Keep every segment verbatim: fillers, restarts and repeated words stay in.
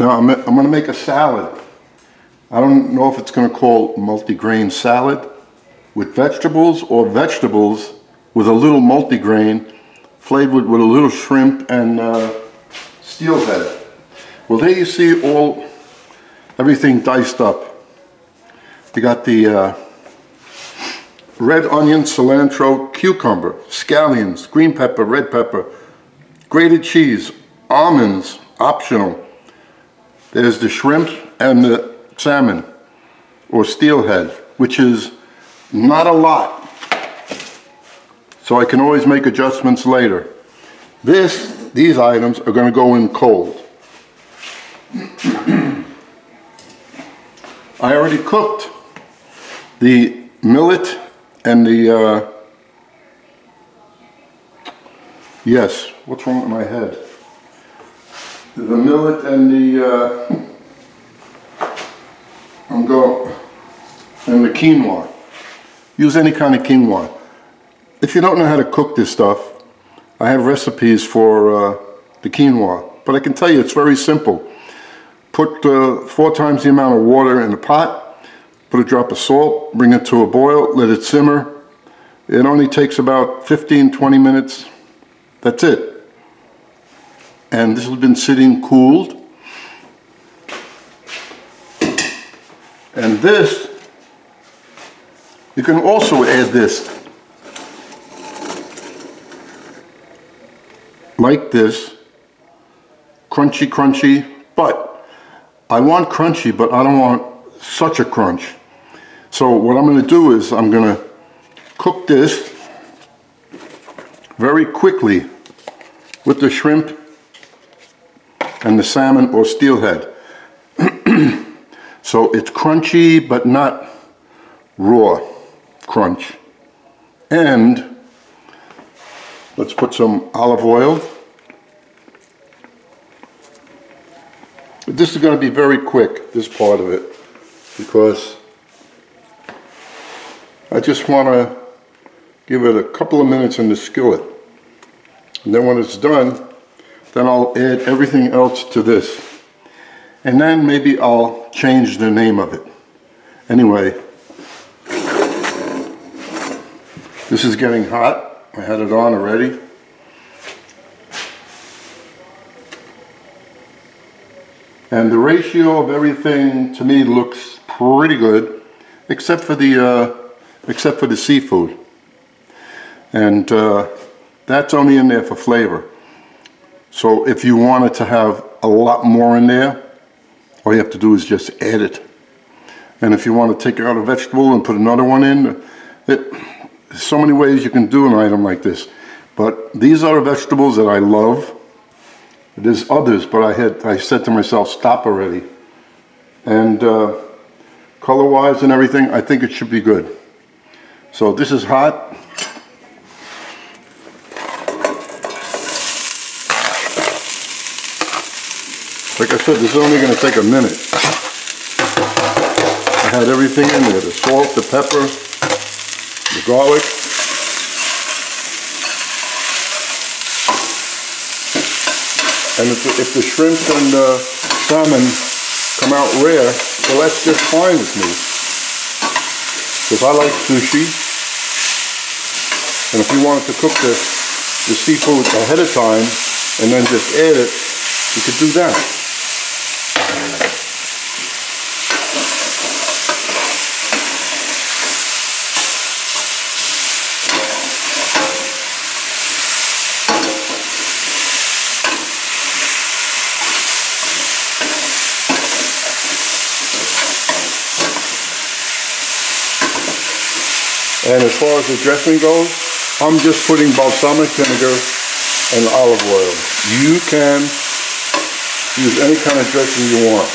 Now I'm, I'm going to make a salad. I don't know if it's going to call multigrain salad with vegetables or vegetables with a little multigrain flavored with a little shrimp and uh, steelhead. Well, there you see all everything diced up. You got the uh, red onion, cilantro, cucumber, scallions, green pepper, red pepper, grated cheese, almonds, optional. There's the shrimp and the salmon or steelhead, which is not a lot, so I can always make adjustments later. This, these items are going to go in cold. I already cooked the millet and the, uh, yes, what's wrong with my head? The millet and the, uh, I'm going, and the quinoa. Use any kind of quinoa. If you don't know how to cook this stuff, I have recipes for uh, the quinoa, but I can tell you it's very simple. Put uh, four times the amount of water in the pot, put a drop of salt, bring it to a boil, let it simmer. It only takes about fifteen to twenty minutes. That's it. And this has been sitting cooled. And this, you can also add this, like this, crunchy crunchy, but I want crunchy, but I don't want such a crunch. So what I'm going to do is I'm going to cook this very quickly with the shrimp and the salmon or steelhead. So it's crunchy, but not raw crunch. And let's put some olive oil. This is going to be very quick, this part of it, because I just want to give it a couple of minutes in the skillet. And then when it's done, then I'll add everything else to this. And then maybe I'll change the name of it. Anyway, this is getting hot. I had it on already. And the ratio of everything to me looks pretty good, except for the uh, except for the seafood. And uh, that's only in there for flavor. So if you wanted to have a lot more in there, all you have to do is just add it. And if you want to take out a vegetable and put another one in, it, there's so many ways you can do an item like this. But these are vegetables that I love. There's others, but I had I said to myself, stop already. And uh, color-wise and everything, I think it should be good. So this is hot. Like I said, this is only going to take a minute. I had everything in there, the salt, the pepper, the garlic. And if the, if the shrimp and uh, salmon come out rare, well, that's just fine with me. Because I like sushi. And if you wanted to cook the, the seafood ahead of time and then just add it, you could do that. And as far as the dressing goes, I'm just putting balsamic vinegar and olive oil. You can use any kind of dressing you want.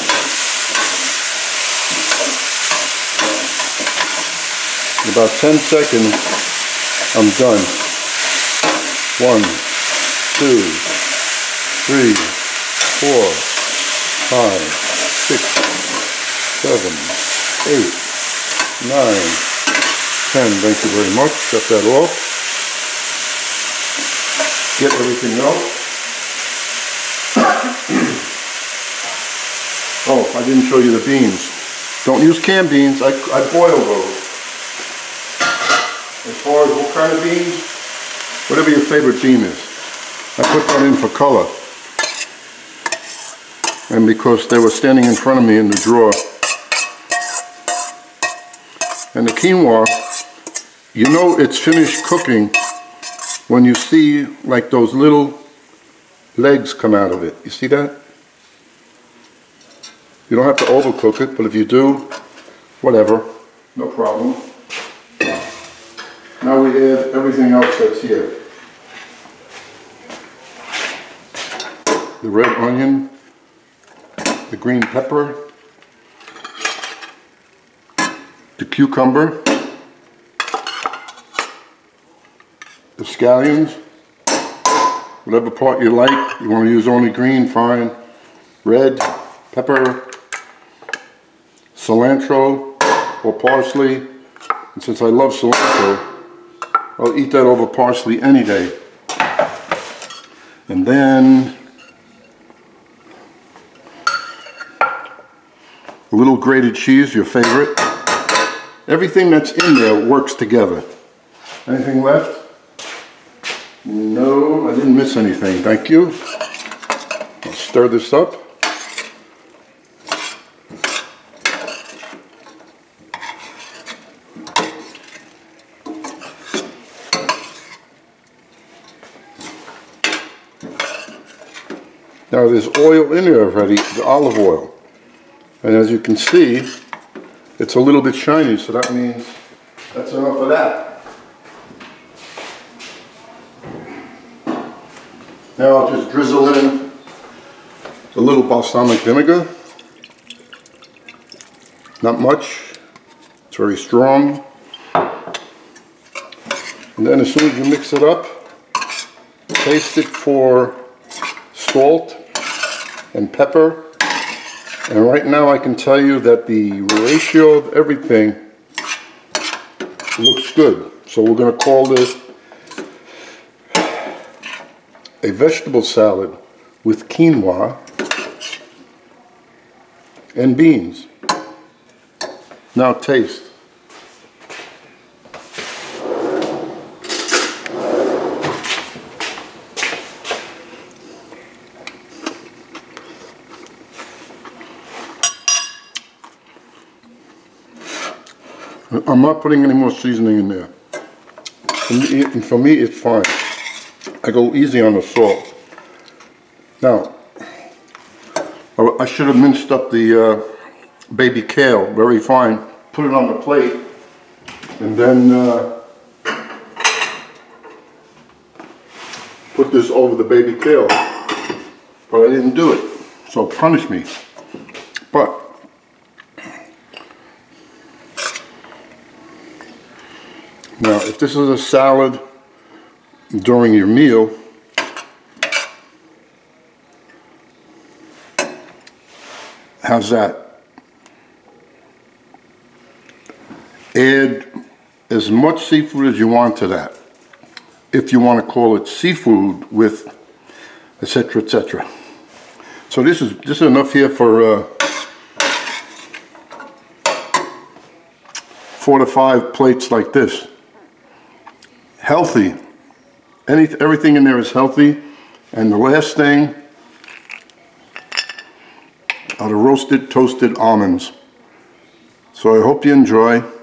In about ten seconds, I'm done. One, two, three, four, five, six, seven, eight, nine, ten. Thank you very much. Shut that off. Get everything else. Oh, I didn't show you the beans. Don't use canned beans. I, I boil those. As far as what kind of beans, whatever your favorite bean is. I put that in for color. And because they were standing in front of me in the drawer. And the quinoa, you know it's finished cooking when you see like those little legs come out of it. You see that? You don't have to overcook it, but if you do, whatever, no problem. Now we add everything else that's here. The red onion, the green pepper, the cucumber, the scallions, whatever part you like. You want to use only green, fine, red, pepper, cilantro or parsley, and since I love cilantro, I'll eat that over parsley any day. And then a little grated cheese, your favorite. Everything that's in there works together. Anything left? No, I didn't miss anything, thank you. I'll stir this up. Now there's oil in there already, the olive oil. And as you can see, it's a little bit shiny, so that means that's enough of that. Now I'll just drizzle in a little balsamic vinegar. Not much, it's very strong. And then as soon as you mix it up, taste it for salt and pepper. And right now I can tell you that the ratio of everything looks good. So we're going to call this a vegetable salad with quinoa and beans. Now taste. I'm not putting any more seasoning in there. For me, for me, it's fine. I go easy on the salt. Now, I should have minced up the uh, baby kale very fine, put it on the plate, and then uh, put this over the baby kale. But I didn't do it, so punish me. But now, if this is a salad during your meal, how's that? Add as much seafood as you want to that, if you want to call it seafood with et cetera et cetera. So this is this is enough here for uh, four to five plates like this. Healthy. Any, everything in there is healthy. And the last thing are the roasted toasted almonds. So I hope you enjoy.